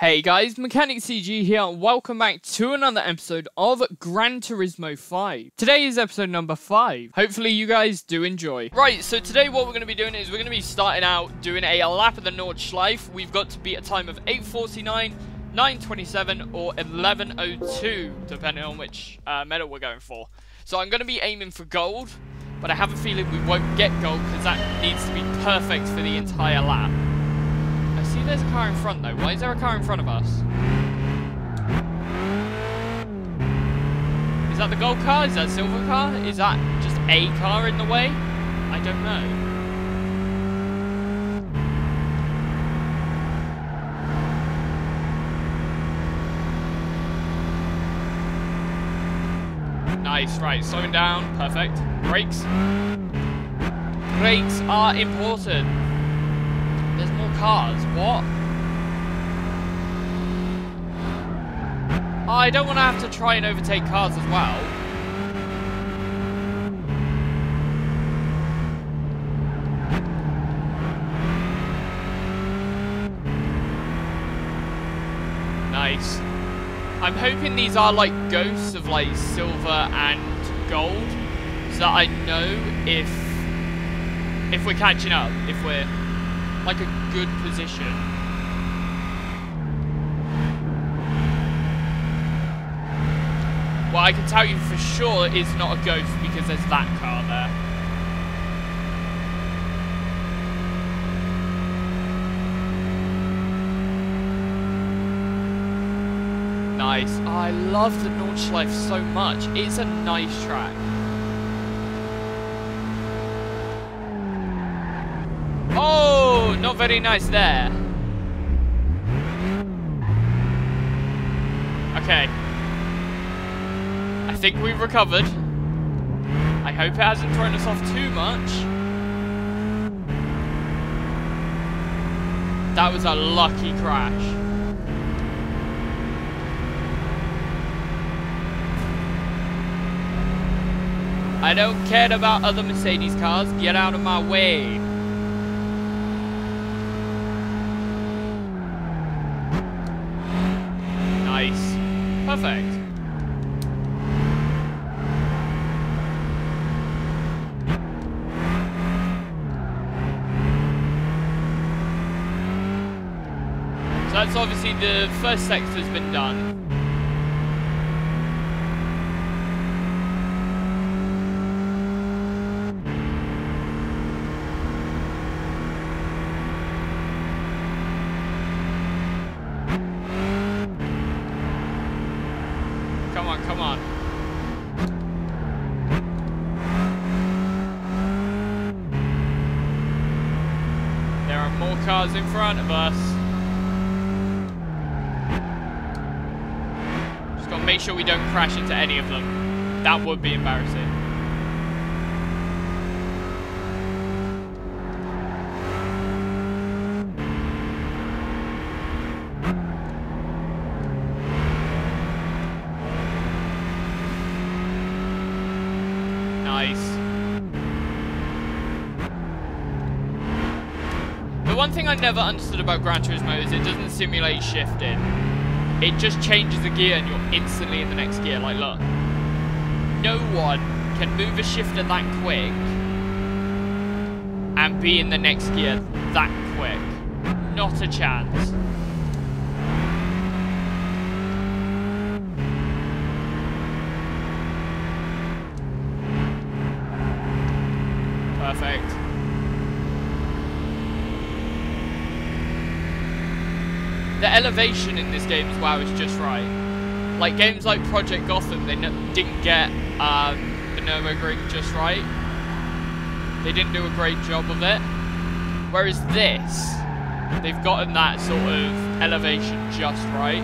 Hey guys, MechanicCG here, and welcome back to another episode of Gran Turismo 5. Today is episode number 5. Hopefully you guys do enjoy. Right, so today what we're going to be doing is we're going to be starting out doing a lap of the Nordschleife. We've got to beat a time of 8:49, 9:27 or 11:02, depending on which medal we're going for. So I'm going to be aiming for gold, but I have a feeling we won't get gold because that needs to be perfect for the entire lap. See, there's a car in front though. Why is there a car in front of us? Is that the gold car? Is that silver car? Is that just a car in the way? I don't know. Nice, right, slowing down, perfect. Brakes. Brakes are important. There's more cars. What? Oh, I don't want to have to try and overtake cars as well. Nice. I'm hoping these are like ghosts of like silver and gold, so that I know if we're catching up, if we're like a good position. Well, I can tell you for sure it's not a ghost because there's that car there. Nice. Oh, I love the Nordschleife so much. It's a nice track. Not very nice there. Okay. I think we've recovered. I hope it hasn't thrown us off too much. That was a lucky crash. I don't care about other Mercedes cars. Get out of my way. Perfect. So that's obviously the first sector's been done. Cars in front of us. Just gotta make sure we don't crash into any of them. That would be embarrassing. One thing I never understood about Gran Turismo is it doesn't simulate shifting. It just changes the gear and you're instantly in the next gear. Like, look, no one can move a shifter that quick and be in the next gear that quick. Not a chance. Perfect. The elevation in this game as well is just right. Like games like Project Gotham, they didn't get the Nürburgring just right. They didn't do a great job of it. Whereas this, they've gotten that sort of elevation just right.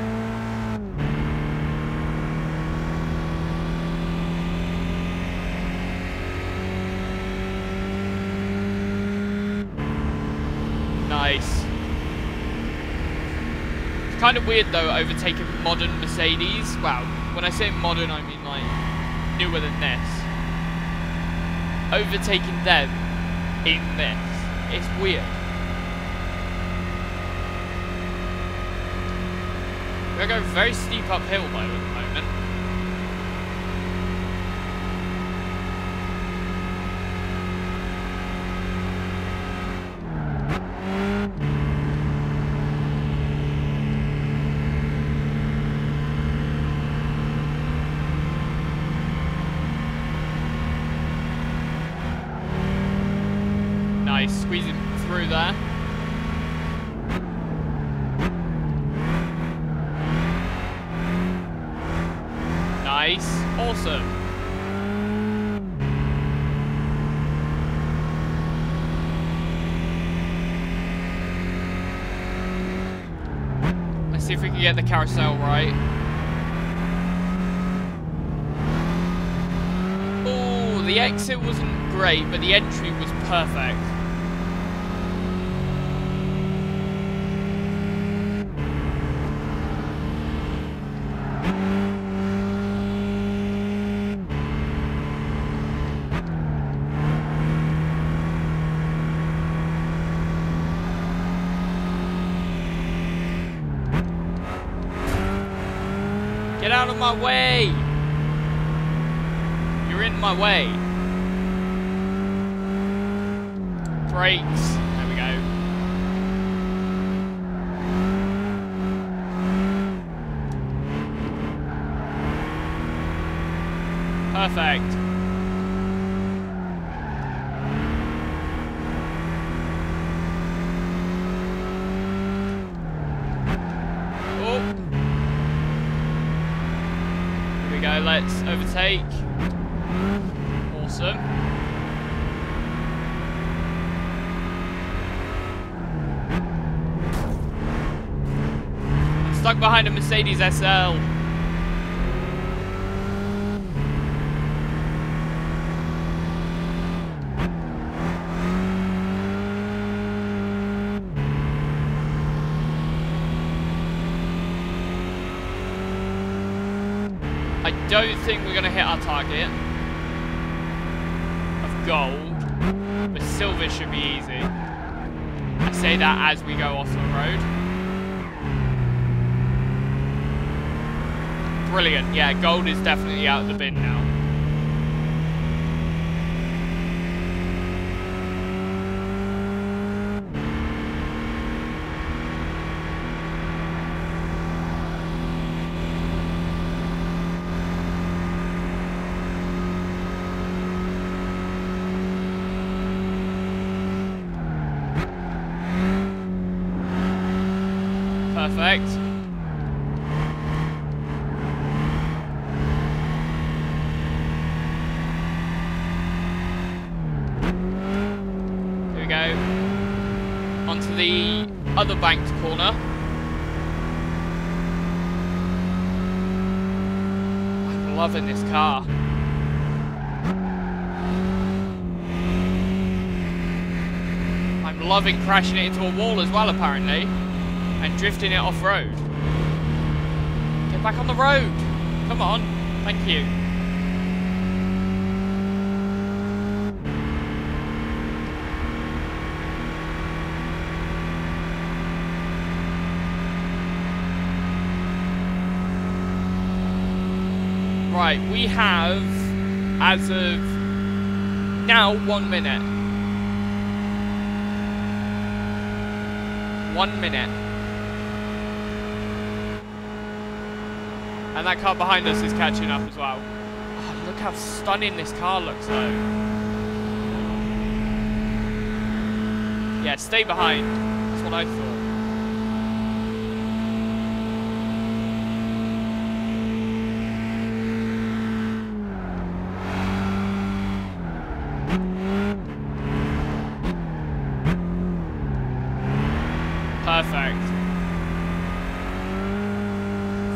Nice. Kind of weird though, overtaking modern Mercedes. Wow, when I say modern, I mean like newer than this. Overtaking them in this, it's weird. We're going very steep uphill though at the moment. Nice, squeezing through there. Nice, awesome. Let's see if we can get the carousel right. Oh, the exit wasn't great, but the entry was perfect. Get out of my way! You're in my way. Brakes. There we go. Perfect. Let's overtake. Awesome. I'm stuck behind a Mercedes SL. I don't think we're gonna hit our target of gold, but silver should be easy. I say that as we go off the road. Brilliant, yeah, gold is definitely out of the bin now. Perfect. Here we go. Onto the other banked corner. I'm loving this car. I'm loving crashing it into a wall as well, apparently. And drifting it off-road. Get back on the road. Come on. Thank you. Right, we have, as of now, 1 minute. 1 minute. And that car behind us is catching up as well. Oh, look how stunning this car looks though. Yeah, stay behind. That's what I thought.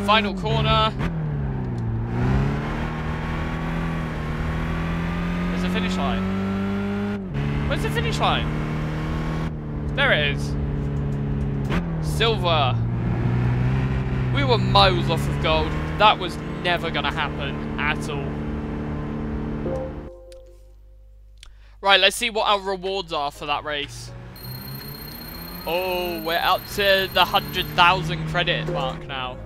Final corner. There's a finish line. Where's the finish line? There it is. Silver. We were miles off of gold. That was never going to happen at all. Right, let's see what our rewards are for that race. Oh, we're up to the 100,000 credit mark now.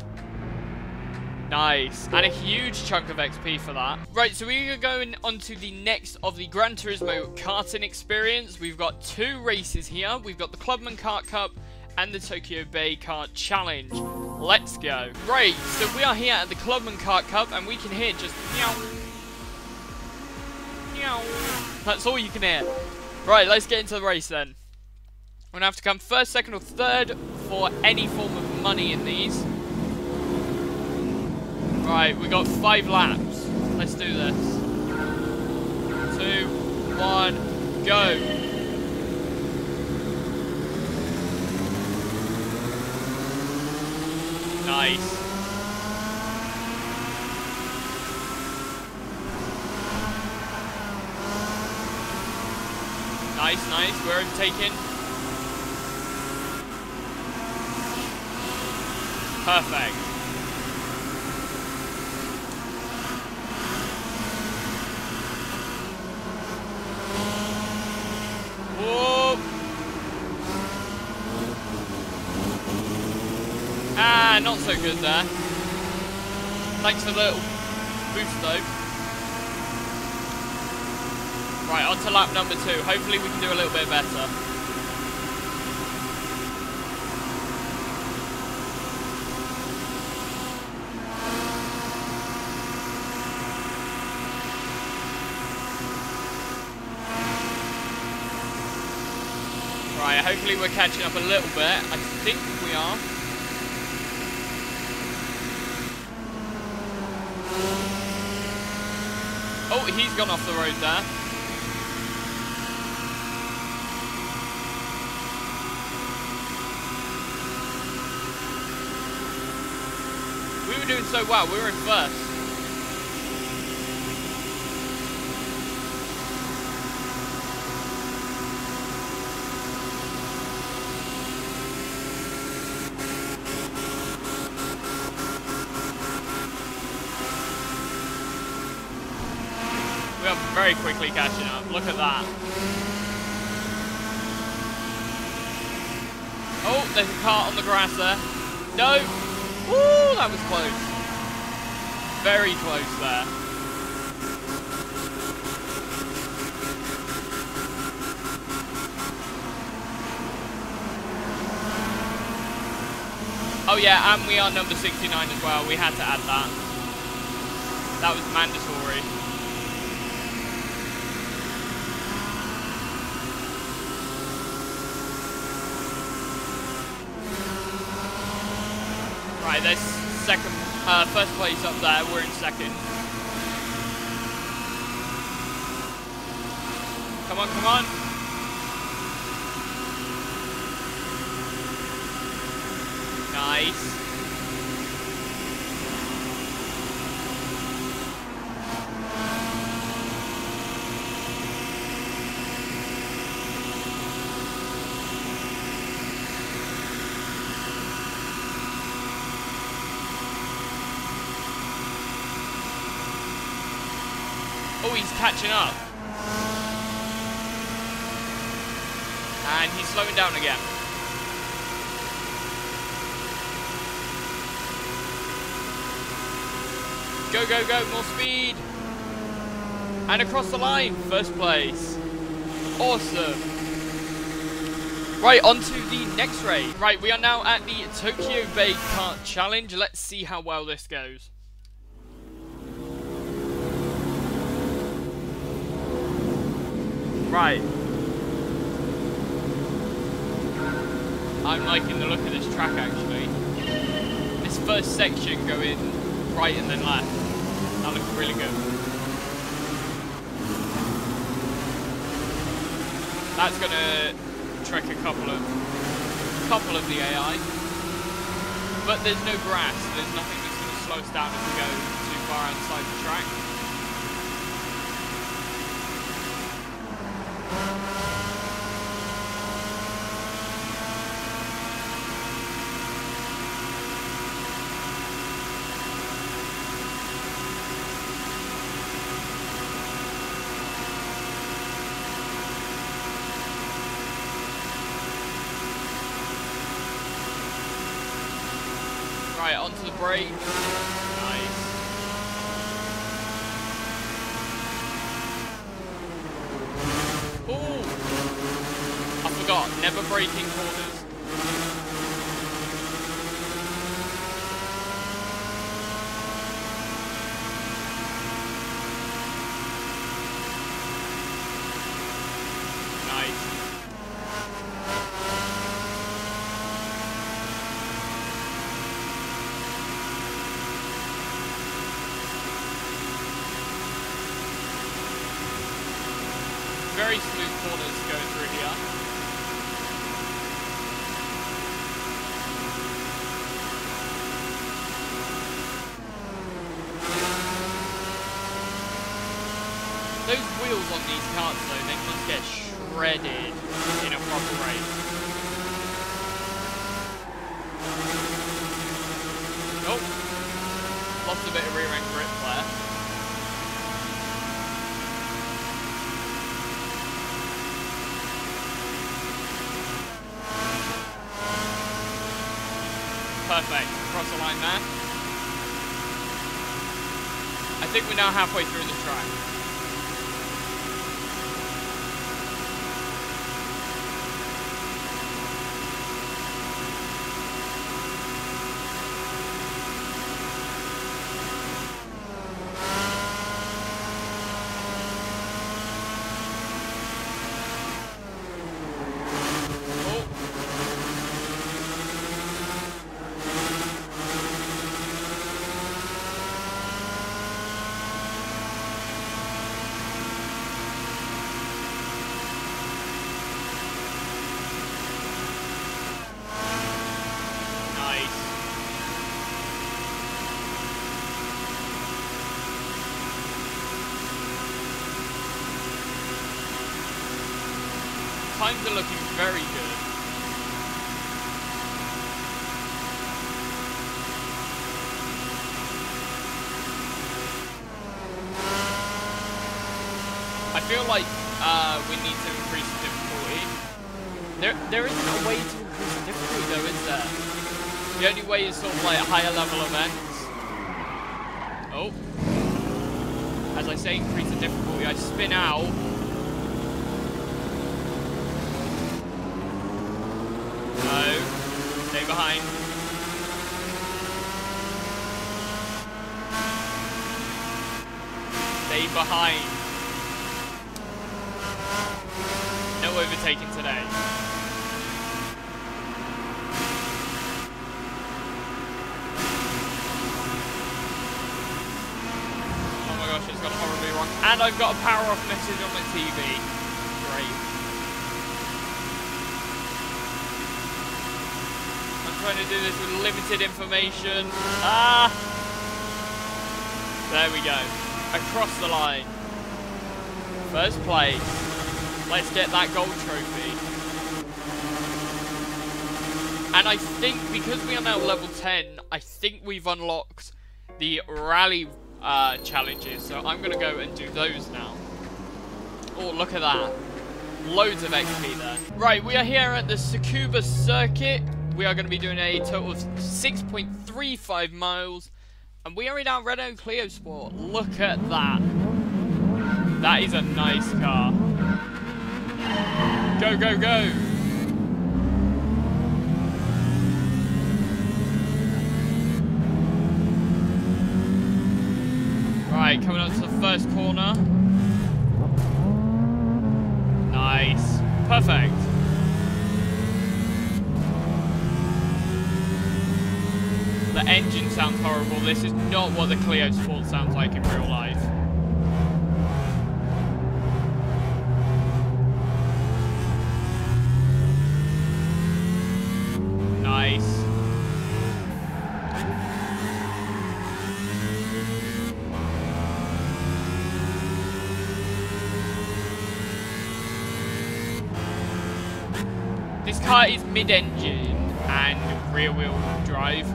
Nice. And a huge chunk of XP for that. Right, so we are going on to the next of the Gran Turismo karting experience. We've got two races here. We've got the Clubman Kart Cup and the Tokyo Bay Kart Challenge. Let's go. Right, so we are here at the Clubman Kart Cup and we can hear just meow. Meow. That's all you can hear. Right, let's get into the race then. I'm going to have to come first, second or third for any form of money in these. Right, we got 5 laps. Let's do this. 2, 1, go. Nice. Nice, nice. We're overtaking. Perfect. Not so good there. Thanks for the little boost though. Right, on to lap number 2. Hopefully we can do a little bit better. Right, hopefully we're catching up a little bit. I think we are. Oh, he's gone off the road there. We were doing so well, we were in first. Very quickly catching up. Look at that. Oh, there's a car on the grass there. No. Woo, that was close. Very close there. Oh yeah, and we are number 69 as well. We had to add that. That was mandatory. Right, there's first place up there, we're in second. Come on, come on. Nice. Oh, he's catching up. And he's slowing down again. Go, go, go, more speed. And across the line, first place. Awesome. Right, on to the next race. Right, we are now at the Tokyo Bay Kart Challenge. Let's see how well this goes. Right. I'm liking the look of this track actually. This first section going right and then left. That looks really good. That's gonna trick a couple of the AI. But there's no grass, so there's nothing that's gonna slow us down if we go too far outside the track. Right, onto the brake. Nice. never breaking corners. Very smooth corners going through here. Those wheels on these carts though, they must get shredded in a proper race. Oh, lost a bit of rear end grip there. Perfect, cross the line there. I think we're now halfway through the track. Times are looking very good. I feel like we need to increase the difficulty. There isn't a way to increase the difficulty though, is there? The only way is sort of like a higher level events. Oh. As I say increase the difficulty, I spin out. Stay behind. Stay behind. No overtaking today. Oh my gosh, it's gone horribly wrong. And I've got a power off message on my TV. Trying to do this with limited information. Ah! There we go. Across the line. First place. Let's get that gold trophy. And I think because we are now level 10, I think we've unlocked the rally challenges. So I'm going to go and do those now. Oh, look at that. Loads of XP there. Right, we are here at the Tsukuba Circuit. We are going to be doing a total of 6.35 miles. And we are in our Renault Clio Sport. Look at that. That is a nice car. Go, go, go. Right, coming up to the first corner. Nice. Perfect. The engine sounds horrible. This is not what the Clio Sport sounds like in real life. Nice. This car is mid-engine and rear-wheel drive.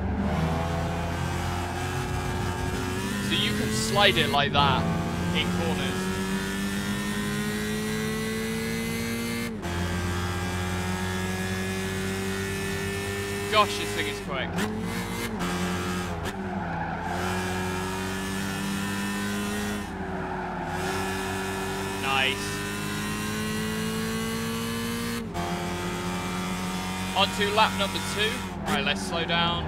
So you can slide it like that in corners. Gosh, this thing is quick. Nice. On to lap number 2. Right, let's slow down.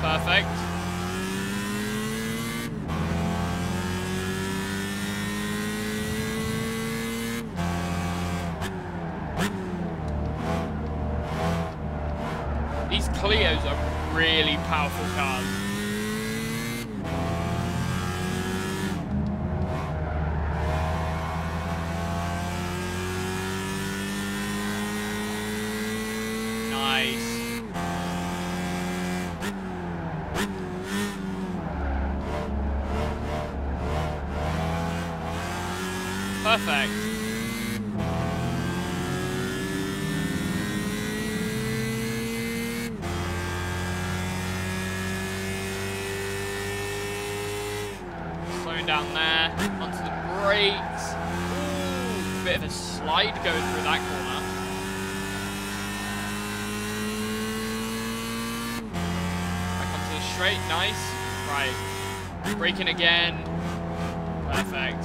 Perfect. These Clios are really powerful cars. Perfect. Slowing down there, onto the brakes. Ooh, bit of a slide going through that corner. Back onto the straight, nice. Right, braking again. Perfect.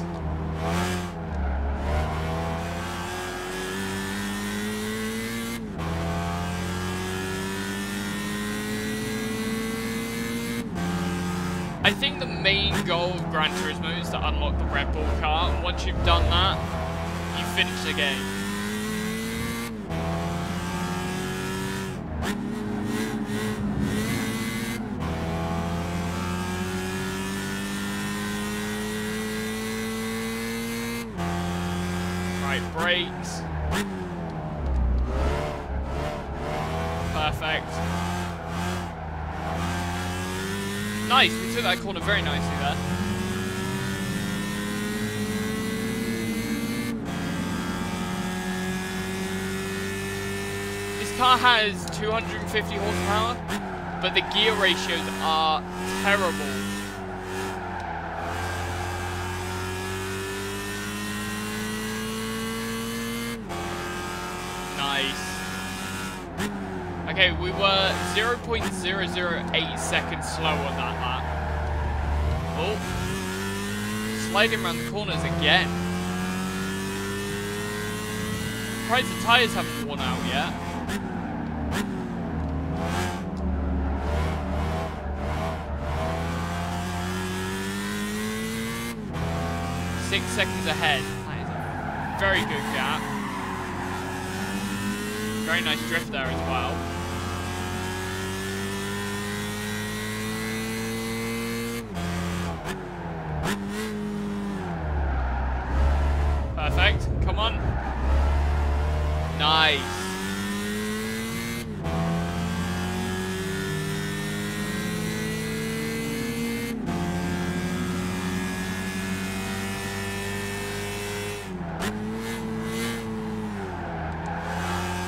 I think the main goal of Gran Turismo is to unlock the Red Bull car, and once you've done that, you finish the game. Right, brakes. Perfect. Nice, we took that corner very nicely there. This car has 250 horsepower, but the gear ratios are terrible. Okay, we were 0.008 seconds slow on that lap. Oh, sliding around the corners again. Surprised the tyres haven't worn out yet. Six seconds ahead. That is a very good gap. Very nice drift there as well. Perfect. Come on. Nice.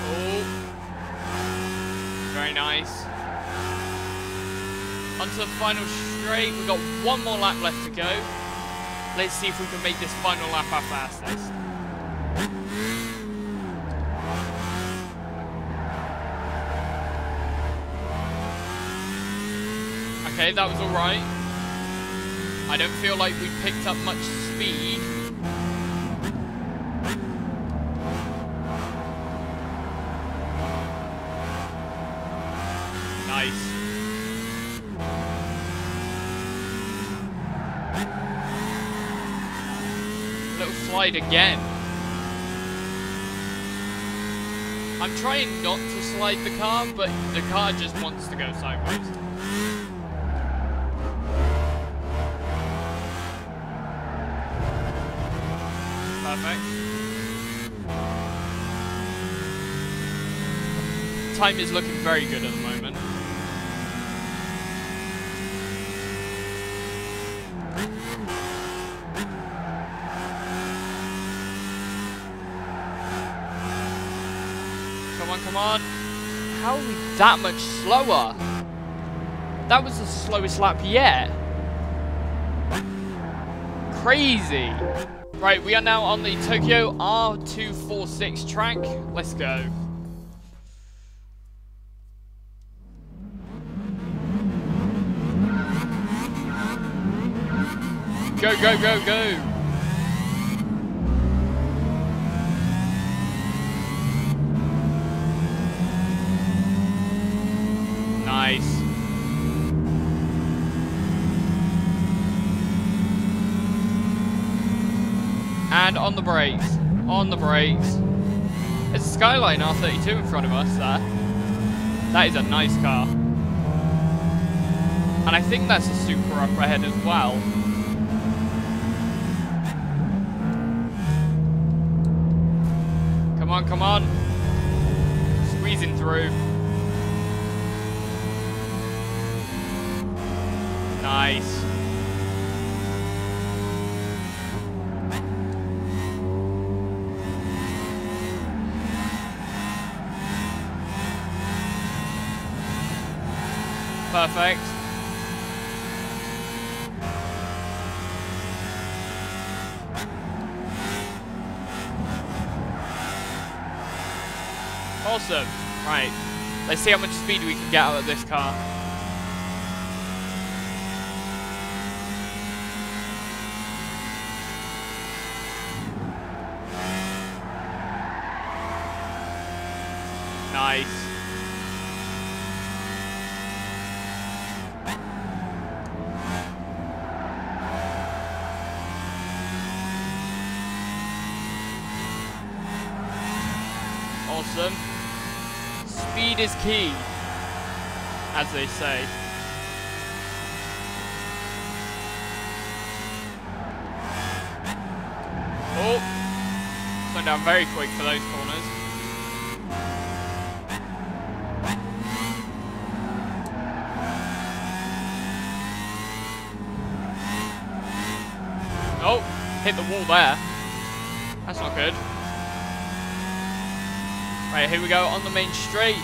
Oh. Very nice. Onto the final straight. We've got one more lap left to go. Let's see if we can make this final lap our fastest. Okay, that was alright. I don't feel like we picked up much speed. Nice. Slide again. I'm trying not to slide the car, but the car just wants to go sideways. Perfect. Time is looking very good at the moment. Come on. How are we that much slower? That was the slowest lap yet. Crazy. Right, we are now on the Tokyo R246 track. Let's go. Go, go, go, go. And on the brakes. On the brakes. There's a Skyline R32 in front of us there. That is a nice car. And I think that's a Supra up ahead as well. Come on, come on. Squeezing through. Nice. Perfect. Awesome. Right. Let's see how much speed we can get out of this car. Nice. Awesome. Speed is key, as they say. Oh, slowing down very quick for those corners. Oh, hit the wall there. That's not good. Right, here we go on the main straight.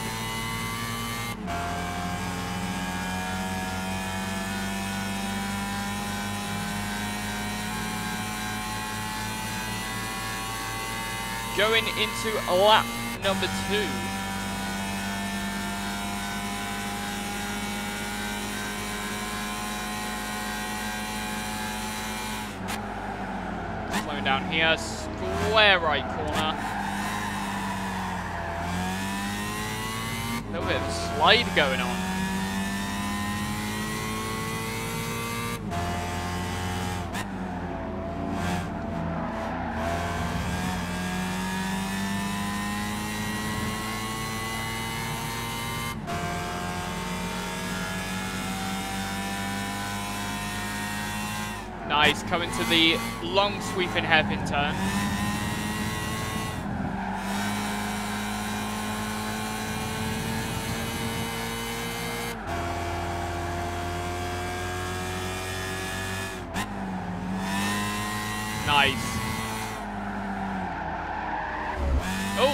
Going into lap number 2. Slowing down here, square right corner. A little bit of a slide going on. Nice, coming to the long sweeping hairpin turn. Nice. Oh, a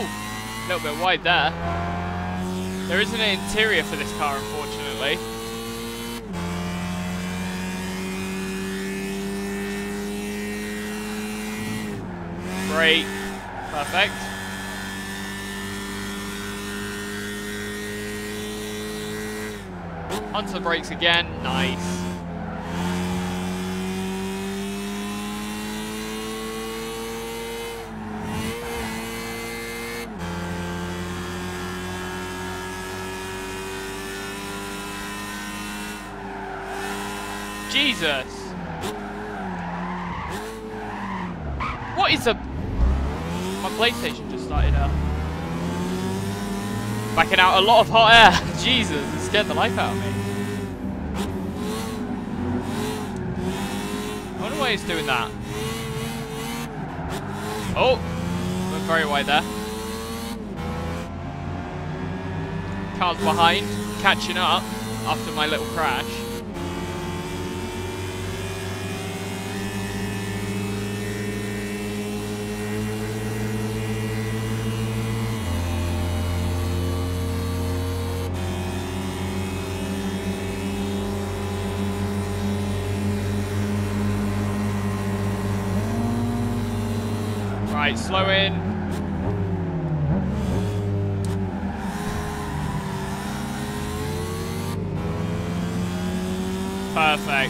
little bit wide there. There isn't an interior for this car, unfortunately. Brake. Perfect. Onto the brakes again. Nice. Jesus! What is a... My PlayStation just started up. Backing out a lot of hot air. Jesus, it scared the life out of me. I wonder why he's doing that. Oh! Went very wide there. Car's behind, catching up after my little crash. Right, slow in. Perfect.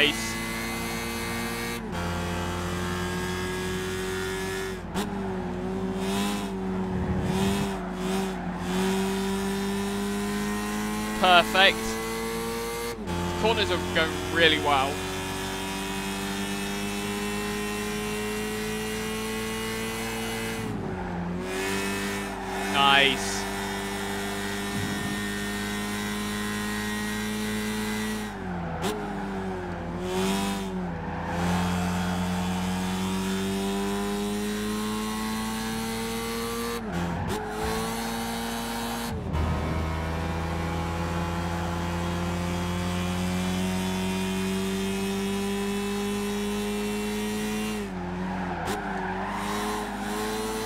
Nice. Perfect. The corners are going really well. Nice.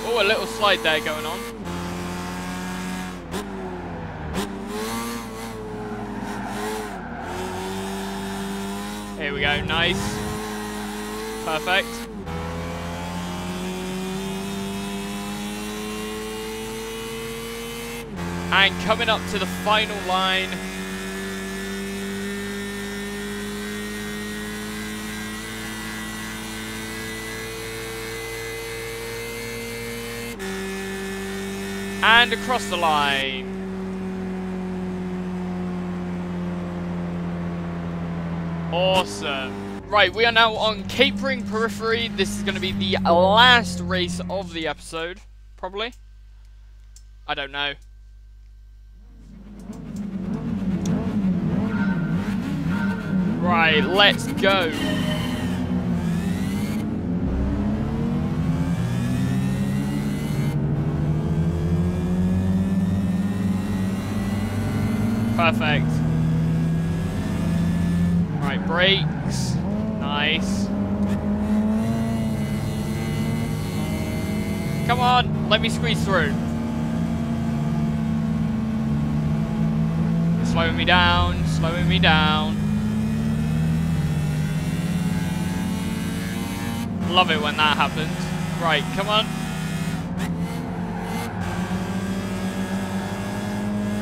Oh, a little slide there going on. Here we go, nice. Perfect. And coming up to the final line. And across the line. Awesome. Right, we are now on Capering Periphery. This is going to be the last race of the episode, probably. I don't know. Right, let's go. Perfect. Right, brakes. Nice. Come on, let me squeeze through. Slowing me down, slowing me down. Love it when that happens. Right, come on.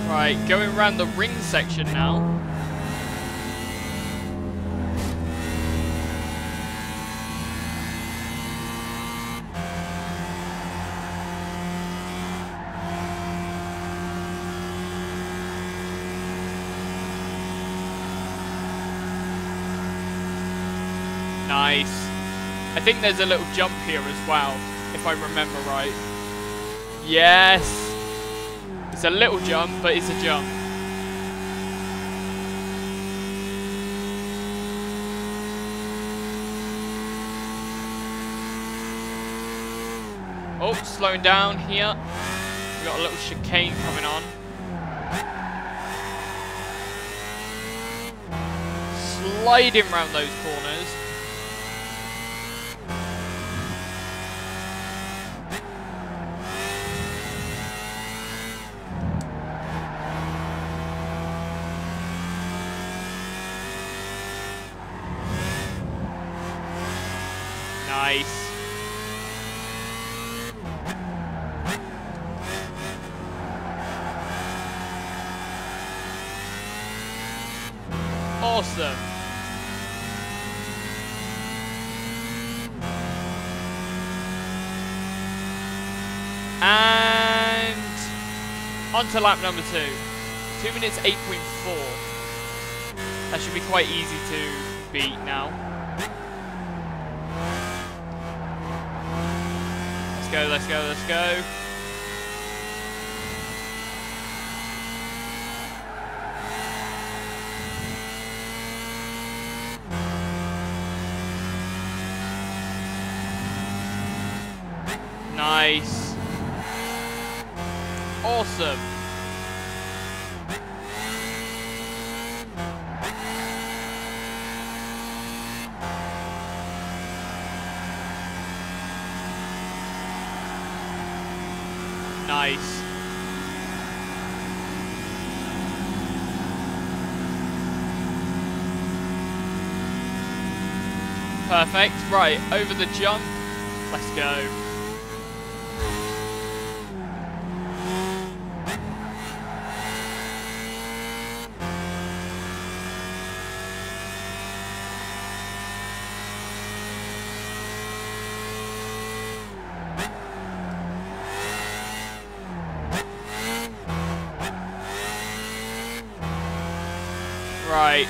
Right, going around the ring section now. Nice. I think there's a little jump here as well, if I remember right. Yes. It's a little jump, but it's a jump. Oh, slowing down here. We've got a little chicane coming on. Sliding round those corners. Nice. Awesome. And on to lap number two. 2:08.4. That should be quite easy to beat now. Let's go, let's go, let's go. Nice. Awesome. Nice. Perfect. Right, over the jump. Let's go. Right.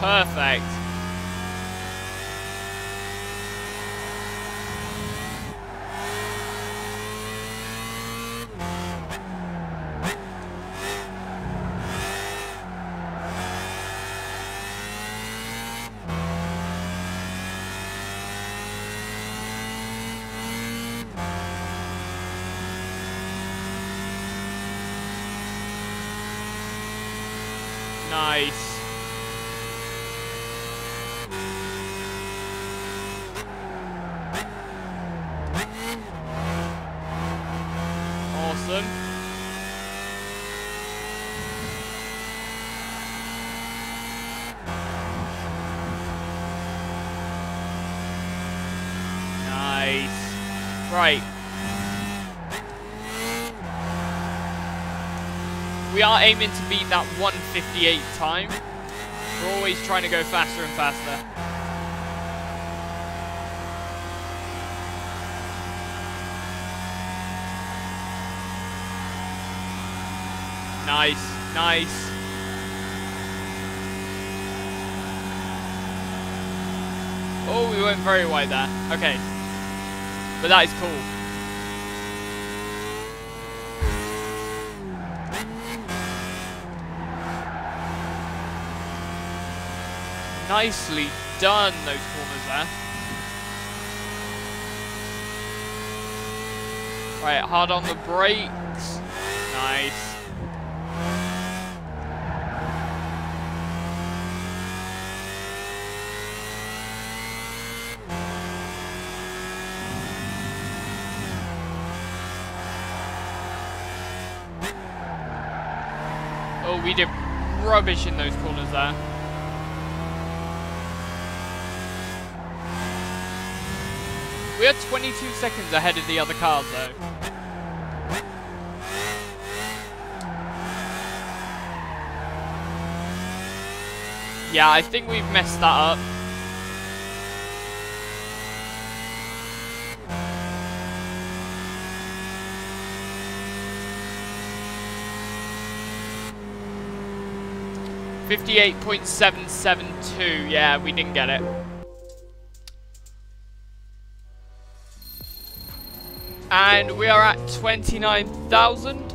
Perfect. Nice. Right. We are aiming to beat that 1:58 time. We're always trying to go faster and faster. Nice, nice. Oh, we went very wide there. Okay. But that is cool. Nicely done, those corners there. Right, hard on the brakes. Nice. We did rubbish in those corners there. We are 22 seconds ahead of the other cars though. Yeah, I think we've messed that up. $58.772, yeah, we didn't get it. And we are at 29,000.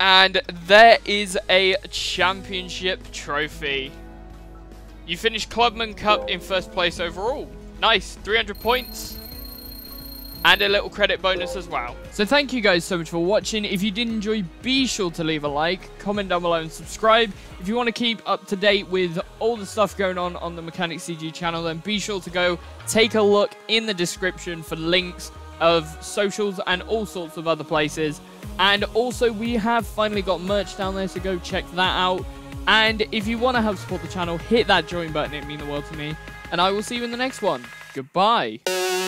And there is a championship trophy. You finished Clubman Cup in first place overall. Nice, 300 points. And a little credit bonus as well. So thank you guys so much for watching. If you did enjoy, be sure to leave a like, comment down below and subscribe. If you want to keep up to date with all the stuff going on the MechanicCG channel, then be sure to go take a look in the description for links of socials and all sorts of other places. And also we have finally got merch down there, so go check that out. And if you want to help support the channel, hit that join button, it means the world to me. And I will see you in the next one. Goodbye.